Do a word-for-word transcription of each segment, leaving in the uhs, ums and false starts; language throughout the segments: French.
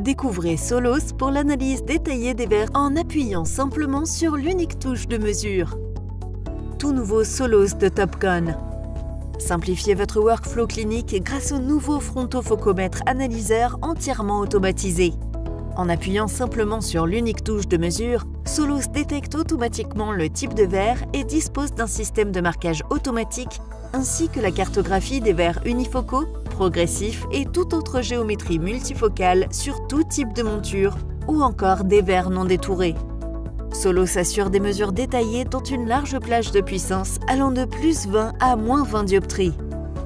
Découvrez Solos pour l'analyse détaillée des verres en appuyant simplement sur l'unique touche de mesure. Tout nouveau Solos de Topcon. Simplifiez votre workflow clinique grâce au nouveau frontofocomètre analyseur entièrement automatisé. En appuyant simplement sur l'unique touche de mesure, Solos détecte automatiquement le type de verre et dispose d'un système de marquage automatique ainsi que la cartographie des verres unifocaux, progressifs et toute autre géométrie multifocale sur tout type de monture ou encore des verres non détourés. Solos assure des mesures détaillées dont une large plage de puissance allant de plus vingt à moins vingt dioptries,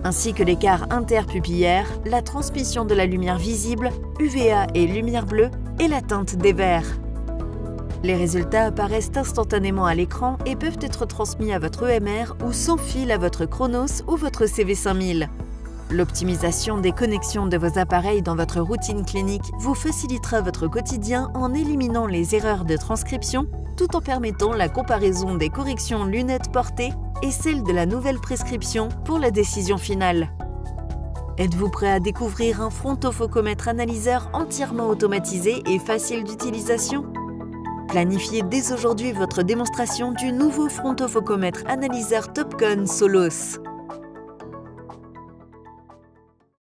ainsi que l'écart interpupillaire, la transmission de la lumière visible, U V A et lumière bleue, et la teinte des verres. Les résultats apparaissent instantanément à l'écran et peuvent être transmis à votre E M R ou sans fil à votre Chronos ou votre C V cinq mille. L'optimisation des connexions de vos appareils dans votre routine clinique vous facilitera votre quotidien en éliminant les erreurs de transcription, tout en permettant la comparaison des corrections lunettes portées et celle de la nouvelle prescription pour la décision finale. Êtes-vous prêt à découvrir un frontofocomètre analyseur entièrement automatisé et facile d'utilisation? Planifiez dès aujourd'hui votre démonstration du nouveau frontofocomètre analyseur Topcon Solos.